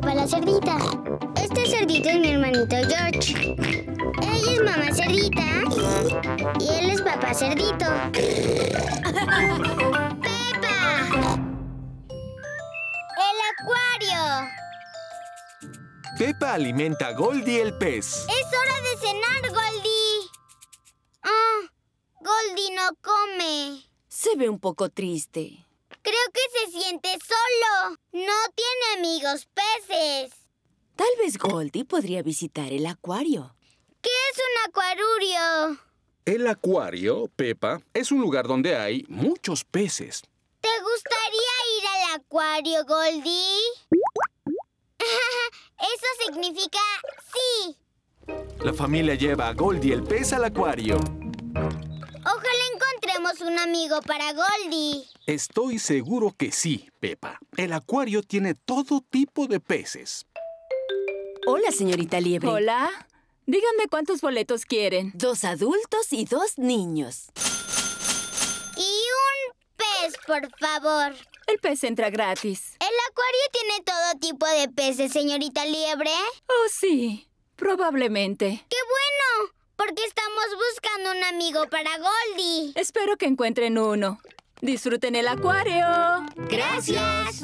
Peppa la cerdita. Este cerdito es mi hermanito George. Ella es mamá cerdita y él es papá cerdito. ¡Peppa! ¡El acuario! Peppa alimenta a Goldie el pez. ¡Es hora de cenar, Goldie! Oh, Goldie no come. Se ve un poco triste. Creo que se siente solo. No tiene amigos peces. Tal vez Goldie podría visitar el acuario. ¿Qué es un acuarurio? El acuario, Peppa, es un lugar donde hay muchos peces. ¿Te gustaría ir al acuario, Goldie? Eso significa sí. La familia lleva a Goldie el pez al acuario. Ojalá encontremos un amigo para Goldie. Estoy seguro que sí, Peppa. El acuario tiene todo tipo de peces. Hola, señorita Liebre. Hola. Díganme cuántos boletos quieren. 2 adultos y 2 niños. Y un pez, por favor. El pez entra gratis. ¿El acuario tiene todo tipo de peces, señorita Liebre? Oh, sí. Probablemente. ¡Qué bueno! Porque estamos buscando un amigo para Goldie. Espero que encuentren uno. ¡Disfruten el acuario! ¡Gracias!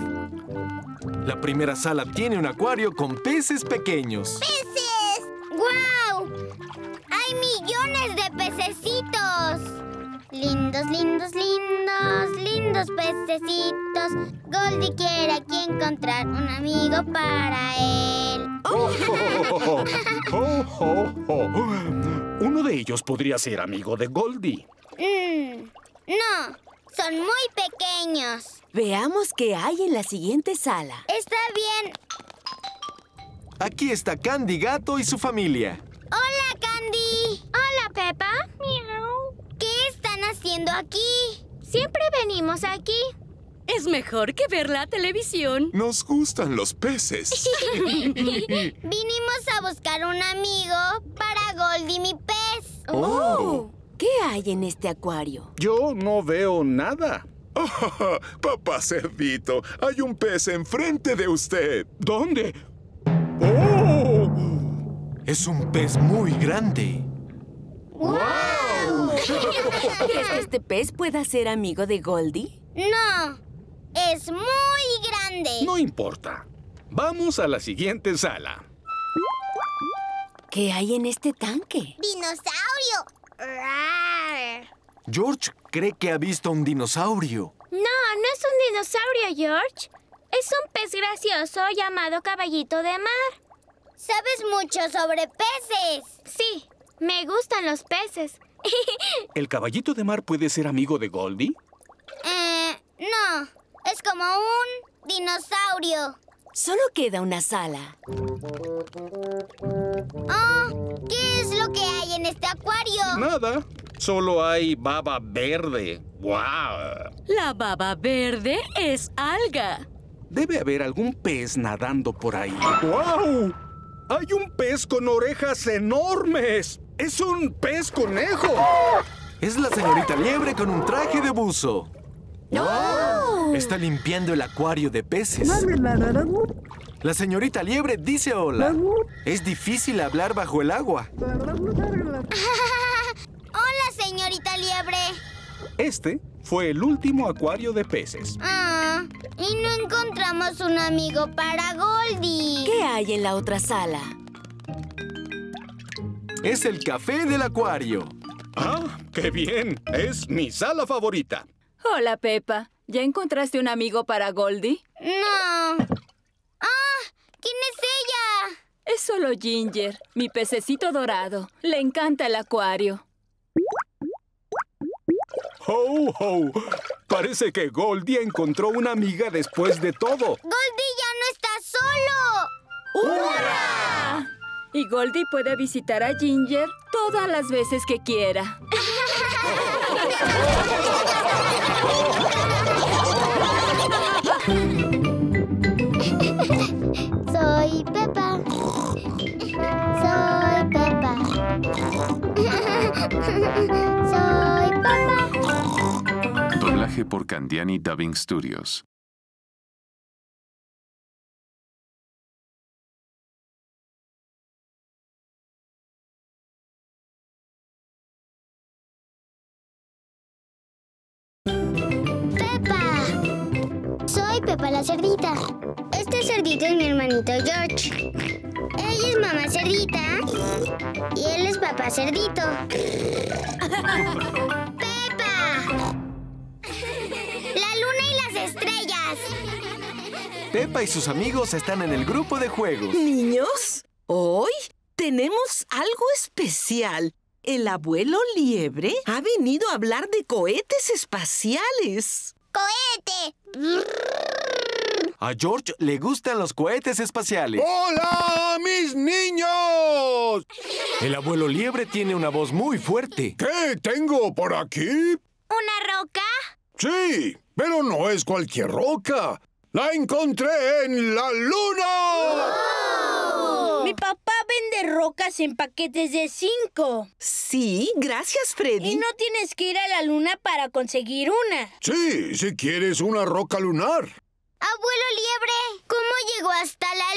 La primera sala tiene un acuario con peces pequeños. ¡Peces! ¡Guau! ¡Hay millones de pececitos! Lindos, lindos, lindos, lindos pececitos. Goldie quiere aquí encontrar un amigo para él. Oh, oh, oh, oh, oh. Uno de ellos podría ser amigo de Goldie. No, son muy pequeños. Veamos qué hay en la siguiente sala. Está bien. Aquí está Candy Gato y su familia. ¡Hola, Candy! Hola, Peppa. Miau. ¿Qué están haciendo aquí? Siempre venimos aquí. Es mejor que ver la televisión. Nos gustan los peces. Vinimos a buscar un amigo para Goldie, mi pez. ¡Oh! ¿Qué hay en este acuario? Yo no veo nada. Oh, papá cerdito, hay un pez enfrente de usted. ¿Dónde? ¡Oh! Es un pez muy grande. ¡Wow! ¿Crees que este pez pueda ser amigo de Goldie? No. Es muy grande. No importa. Vamos a la siguiente sala. ¿Qué hay en este tanque? ¡Dinosaurio! ¡Rar! George cree que ha visto un dinosaurio. No, no es un dinosaurio, George. Es un pez gracioso llamado caballito de mar. ¿Sabes mucho sobre peces? Sí, me gustan los peces. ¿El caballito de mar puede ser amigo de Goldie? No, es como un dinosaurio. Solo queda una sala. Oh, ¿qué es lo que hay en este acuario? Nada, solo hay baba verde. ¡Guau! La baba verde es alga. Debe haber algún pez nadando por ahí. ¡Guau! ¡Hay un pez con orejas enormes! ¡Es un pez conejo! Es la señorita Liebre con un traje de buzo. ¡Oh! Está limpiando el acuario de peces. La señorita Liebre dice hola. Es difícil hablar bajo el agua. ¡Hola, señorita Liebre! Este fue el último acuario de peces. Ah, y no encontramos un amigo para Goldie. ¿Qué hay en la otra sala? Es el café del acuario. ¡Ah, qué bien! Es mi sala favorita. Hola, Peppa. ¿Ya encontraste un amigo para Goldie? No. ¡Ah! ¿Quién es ella? Es solo Ginger, mi pececito dorado. Le encanta el acuario. ¡Ho, ho! Parece que Goldie encontró una amiga después de todo. ¡Goldie ya no está solo! ¡Hurra! Y Goldie puede visitar a Ginger todas las veces que quiera. Soy Peppa. Soy Peppa. Soy Peppa. Doblaje por Candiani Dubbing Studios. Peppa la cerdita. Este cerdito es mi hermanito George. Ella es mamá cerdita y él es papá cerdito. ¡Peppa! ¡La luna y las estrellas! Peppa y sus amigos están en el grupo de juegos. Niños, hoy tenemos algo especial. El abuelo Liebre ha venido a hablar de cohetes espaciales. ¡Cohete! A George le gustan los cohetes espaciales. ¡Hola, mis niños! El abuelo Liebre tiene una voz muy fuerte. ¿Qué tengo por aquí? ¿Una roca? Sí, pero no es cualquier roca. ¡La encontré en la luna! ¡Oh! Mi papá vende rocas en paquetes de 5. Sí, gracias, Freddy. Y no tienes que ir a la luna para conseguir una. Sí, si quieres una roca lunar. Abuelo Liebre, ¿cómo llegó hasta la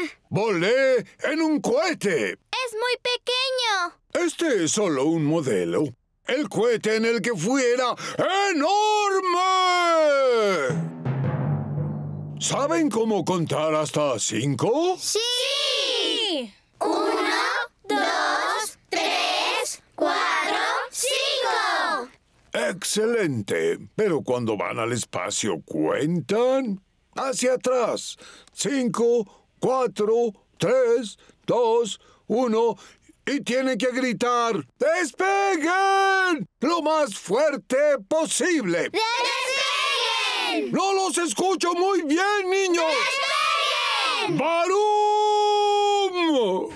luna? Volé en un cohete. Es muy pequeño. Este es solo un modelo. El cohete en el que fui era enorme. ¿Saben cómo contar hasta 5? ¡Sí! 1, 2, 3, 4, 5. ¡Excelente! Pero cuando van al espacio, ¿cuentan? Hacia atrás. 5, 4, 3, 2, 1... Y tienen que gritar, ¡despeguen! Lo más fuerte posible. ¡Despeguen! No los escucho muy bien, niños. ¡Despeguen! ¡Barum!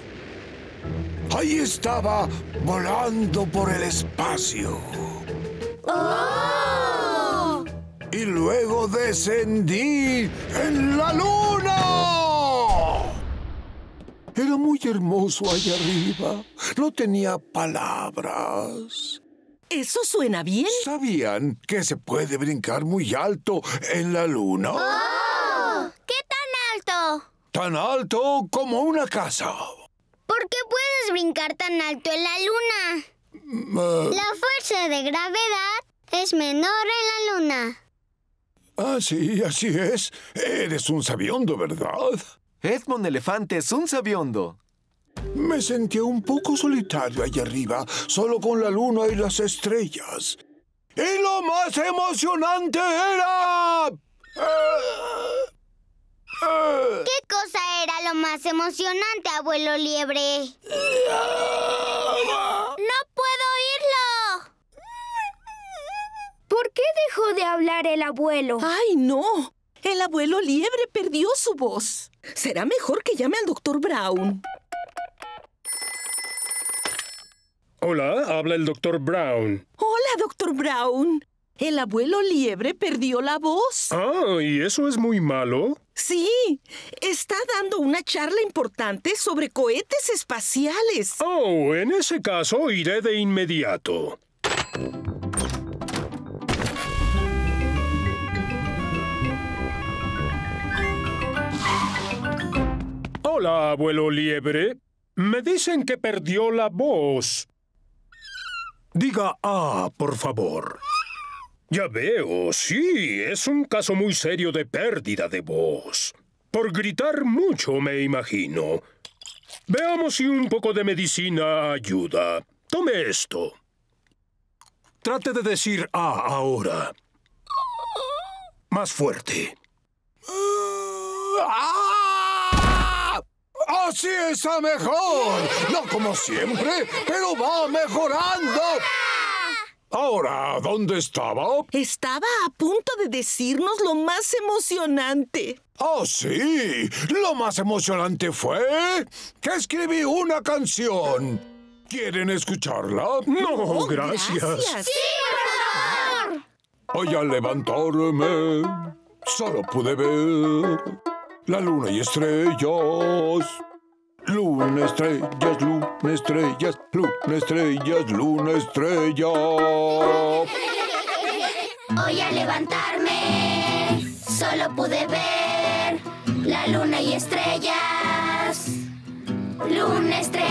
Ahí estaba, volando por el espacio. ¡Oh! Y luego descendí en la luna. Era muy hermoso allá arriba. No tenía palabras. ¿Eso suena bien? ¿Sabían que se puede brincar muy alto en la luna? ¡Oh! ¿Qué tan alto? Tan alto como una casa. ¿Por qué puedes brincar tan alto en la luna? La fuerza de gravedad es menor en la luna. Ah, sí, así es. Eres un sabiondo, ¿verdad? Edmund Elefante es un sabiondo. Me sentí un poco solitario allá arriba, solo con la luna y las estrellas. ¡Y lo más emocionante era! ¿Qué cosa era lo más emocionante, abuelo Liebre? ¡No puedo oírlo! ¿Por qué dejó de hablar el abuelo? ¡Ay, no! El abuelo Liebre perdió su voz. Será mejor que llame al Dr. Brown. Hola, habla el Dr. Brown. Hola, Dr. Brown. El abuelo Liebre perdió la voz. Ah, ¿y eso es muy malo? Sí, está dando una charla importante sobre cohetes espaciales. Oh, en ese caso iré de inmediato. Hola, abuelo Liebre. Me dicen que perdió la voz. Diga ah, por favor. Ya veo, sí, es un caso muy serio de pérdida de voz. Por gritar mucho, me imagino. Veamos si un poco de medicina ayuda. Tome esto. Trate de decir ah ahora. Más fuerte. ¡Ah! ¡Así está mejor! No como siempre, pero va mejorando. Ahora, ¿dónde estaba? Estaba a punto de decirnos lo más emocionante. ¡Oh, sí! Lo más emocionante fue que escribí una canción. ¿Quieren escucharla? No, gracias. ¡Sí, por favor! Hoy al levantarme, solo pude ver... la luna y estrellas. Luna, estrellas, luna, estrellas, luna, estrellas, luna, estrellas. Hoy al levantarme solo pude ver la luna y estrellas. Luna, estrellas.